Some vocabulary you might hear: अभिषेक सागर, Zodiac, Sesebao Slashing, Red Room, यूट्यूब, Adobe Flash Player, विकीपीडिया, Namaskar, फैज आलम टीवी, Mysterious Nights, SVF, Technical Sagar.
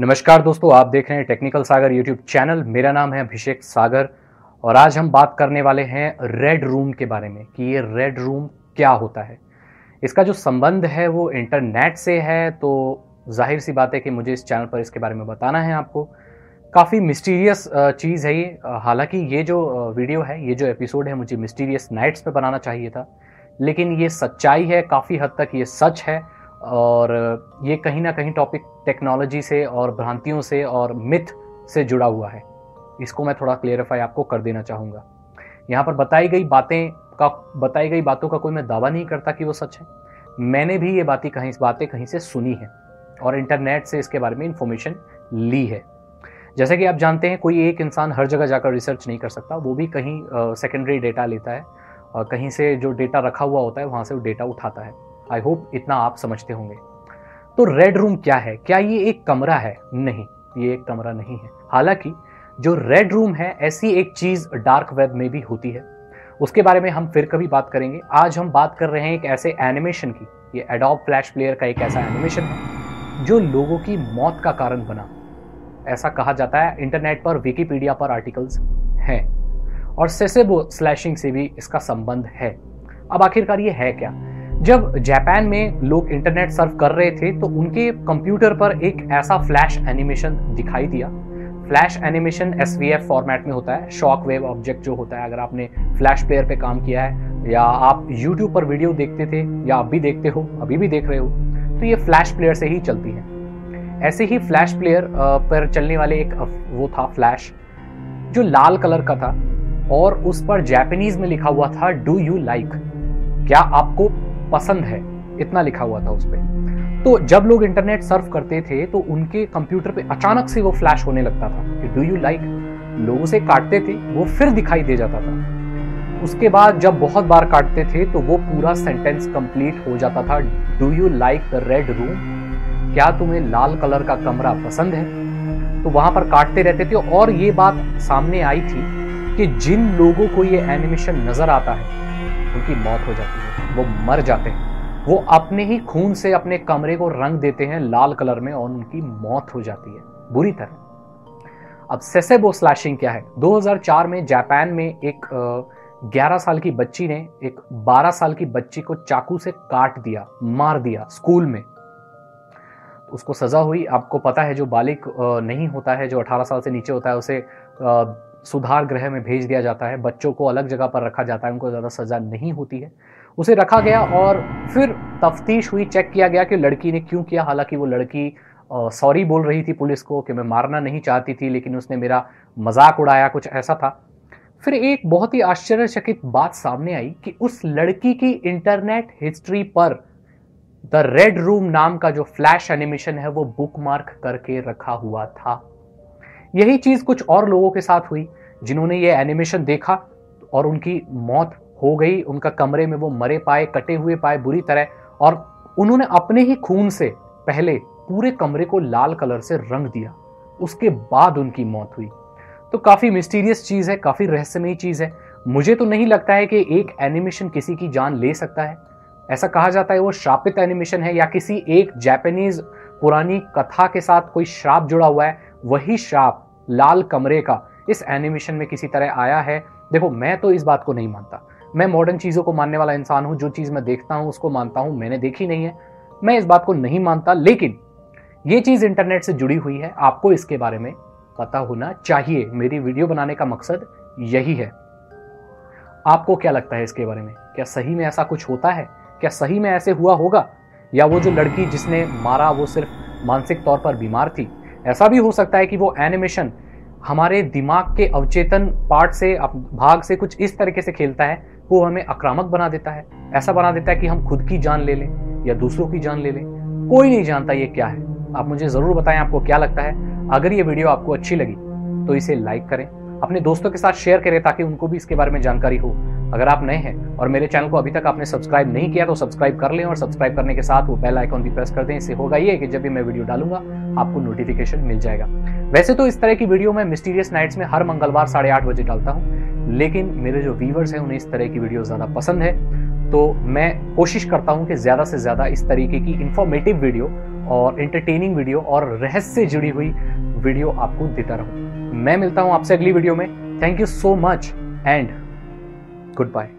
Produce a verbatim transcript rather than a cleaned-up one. नमस्कार दोस्तों, आप देख रहे हैं टेक्निकल सागर यूट्यूब चैनल। मेरा नाम है अभिषेक सागर और आज हम बात करने वाले हैं रेड रूम के बारे में कि ये रेड रूम क्या होता है। इसका जो संबंध है वो इंटरनेट से है, तो जाहिर सी बात है कि मुझे इस चैनल पर इसके बारे में बताना है आपको। काफ़ी मिस्टीरियस चीज़ है ये। हालाँकि ये जो वीडियो है, ये जो एपिसोड है, मुझे मिस्टीरियस नाइट्स पर बनाना चाहिए था, लेकिन ये सच्चाई है, काफ़ी हद तक ये सच है। और ये कहीं ना कहीं टॉपिक टेक्नोलॉजी से और भ्रांतियों से और मिथ से जुड़ा हुआ है। इसको मैं थोड़ा क्लेरिफाई आपको कर देना चाहूँगा। यहाँ पर बताई गई बातें का बताई गई बातों का कोई मैं दावा नहीं करता कि वो सच है। मैंने भी ये बातें कहीं बातें कहीं से सुनी है और इंटरनेट से इसके बारे में इंफॉर्मेशन ली है। जैसे कि आप जानते हैं, कोई एक इंसान हर जगह जाकर रिसर्च नहीं कर सकता। वो भी कहीं सेकेंडरी डेटा लेता है और कहीं से जो डेटा रखा हुआ होता है वहाँ से वो डेटा उठाता है। आई होप इतना आप समझते होंगे। तो रेड रूम क्या है? क्या ये एक कमरा है? नहीं, ये एक कमरा नहीं है। हालांकि जो रेड रूम है, ऐसी एक चीज़ डार्क वेब में भी होती है। उसके बारे में हम फिर कभी बात करेंगे। आज हम बात कर रहे हैं एक ऐसे एनिमेशन की। ये एडोब फ्लैश प्लेयर का एक ऐसा एनिमेशन है जो लोगों की मौत का कारण बना, ऐसा कहा जाता है। इंटरनेट पर, विकीपीडिया पर आर्टिकल्स हैं और सेसेबो स्लैशिंग से भी इसका संबंध है। अब आखिरकार ये है क्या? जब जापान में लोग इंटरनेट सर्फ कर रहे थे तो उनके कंप्यूटर पर एक ऐसा फ्लैश एनिमेशन दिखाई दिया। Flash animation S V F format में होता है। शॉकवेव ऑब्जेक्ट जो होता है, अगर आपने फ्लैश प्लेयर पे काम किया है या आप यूट्यूब पर वीडियो देखते थे या आप भी देखते हो, अभी भी देख रहे हो, तो ये फ्लैश प्लेयर से ही चलती है। ऐसे ही फ्लैश प्लेयर पर चलने वाले एक वो था फ्लैश जो लाल कलर का था और उस पर जापानीज में लिखा हुआ था डू यू लाइक, क्या आपको पसंद है, इतना लिखा हुआ था उस पर। तो जब लोग इंटरनेट सर्फ करते थे तो उनके कंप्यूटर पे अचानक से वो फ्लैश होने लगता था कि डू यू लाइक। लोग उसे काटते थे, वो फिर दिखाई दे जाता था। उसके बाद जब बहुत बार काटते थे तो वो पूरा सेंटेंस कंप्लीट हो जाता था, do you like the red room, क्या तुम्हें लाल कलर का कमरा पसंद है। तो वहाँ पर काटते रहते थे। और ये बात सामने आई थी कि जिन लोगों को ये एनिमेशन नजर आता है उनकी मौत हो जाती है, वो मर जाते हैं। वो अपने ही खून से अपने कमरे को रंग देते हैं लाल कलर में और उनकी मौत हो जाती है बुरी तरह। अब सेसेबो स्लैशिंग क्या है? दो हज़ार चार में जापान में एक ग्यारह साल की बच्ची ने एक बारह साल की बच्ची को चाकू से काट दिया, मार दिया स्कूल में। उसको सजा हुई। आपको पता है, जो बालिक नहीं होता है, जो अठारह साल से नीचे होता है, उसे सुधार गृह में भेज दिया जाता है। बच्चों को अलग जगह पर रखा जाता है, उनको ज़्यादा सजा नहीं होती है। उसे रखा गया और फिर तफ्तीश हुई, चेक किया गया कि लड़की ने क्यों किया। हालांकि वो लड़की सॉरी बोल रही थी पुलिस को कि मैं मारना नहीं चाहती थी, लेकिन उसने मेरा मजाक उड़ाया, कुछ ऐसा था। फिर एक बहुत ही आश्चर्यचकित बात सामने आई कि उस लड़की की इंटरनेट हिस्ट्री पर द रेड रूम नाम का जो फ्लैश एनिमेशन है वो बुकमार्क करके रखा हुआ था। यही चीज़ कुछ और लोगों के साथ हुई जिन्होंने ये एनिमेशन देखा और उनकी मौत हो गई। उनका कमरे में वो मरे पाए, कटे हुए पाए बुरी तरह, और उन्होंने अपने ही खून से पहले पूरे कमरे को लाल कलर से रंग दिया, उसके बाद उनकी मौत हुई। तो काफ़ी मिस्टीरियस चीज़ है, काफ़ी रहस्यमयी चीज़ है। मुझे तो नहीं लगता है कि एक एनिमेशन किसी की जान ले सकता है। ऐसा कहा जाता है वो श्रापित एनिमेशन है या किसी एक जापानीज पुरानी कथा के साथ कोई श्राप जुड़ा हुआ है। वही श्राप लाल कमरे का इस एनिमेशन में किसी तरह आया है। देखो, मैं तो इस बात को नहीं मानता। मैं मॉडर्न चीज़ों को मानने वाला इंसान हूँ। जो चीज़ मैं देखता हूँ उसको मानता हूँ। मैंने देखी नहीं है, मैं इस बात को नहीं मानता, लेकिन ये चीज़ इंटरनेट से जुड़ी हुई है। आपको इसके बारे में पता होना चाहिए। मेरी वीडियो बनाने का मकसद यही है। आपको क्या लगता है इसके बारे में? क्या सही में ऐसा कुछ होता है? क्या सही में ऐसे हुआ होगा? या वो जो लड़की जिसने मारा वो सिर्फ मानसिक तौर पर बीमार थी? ऐसा भी हो सकता है कि वो एनिमेशन हमारे दिमाग के अवचेतन पार्ट से, भाग से कुछ इस तरीके से खेलता है, वो हमें आक्रामक बना देता है, ऐसा बना देता है कि हम खुद की जान ले लें या दूसरों की जान ले लें। कोई नहीं जानता ये क्या है। आप मुझे ज़रूर बताएं आपको क्या लगता है। अगर ये वीडियो आपको अच्छी लगी तो इसे लाइक करें, अपने दोस्तों के साथ शेयर करें ताकि उनको भी इसके बारे में जानकारी हो। अगर आप नए हैं और मेरे चैनल को अभी तक आपने सब्सक्राइब नहीं किया तो सब्सक्राइब कर लें, और सब्सक्राइब करने के साथ वो बेल आइकॉन भी प्रेस कर दें। इससे होगा ये कि जब भी मैं वीडियो डालूंगा आपको नोटिफिकेशन मिल जाएगा। वैसे तो इस तरह की वीडियो मैं मिस्टीरियस नाइट्स में हर मंगलवार साढ़े आठ बजे डालता हूँ, लेकिन मेरे जो व्यूवर्स हैं उन्हें इस तरह की वीडियो ज़्यादा पसंद है, तो मैं कोशिश करता हूँ कि ज़्यादा से ज़्यादा इस तरीके की इन्फॉर्मेटिव वीडियो और एंटरटेनिंग वीडियो और रहस्य से जुड़ी हुई वीडियो आपको देता रहूं। मैं मिलता हूं आपसे अगली वीडियो में। Thank you so much and good bye.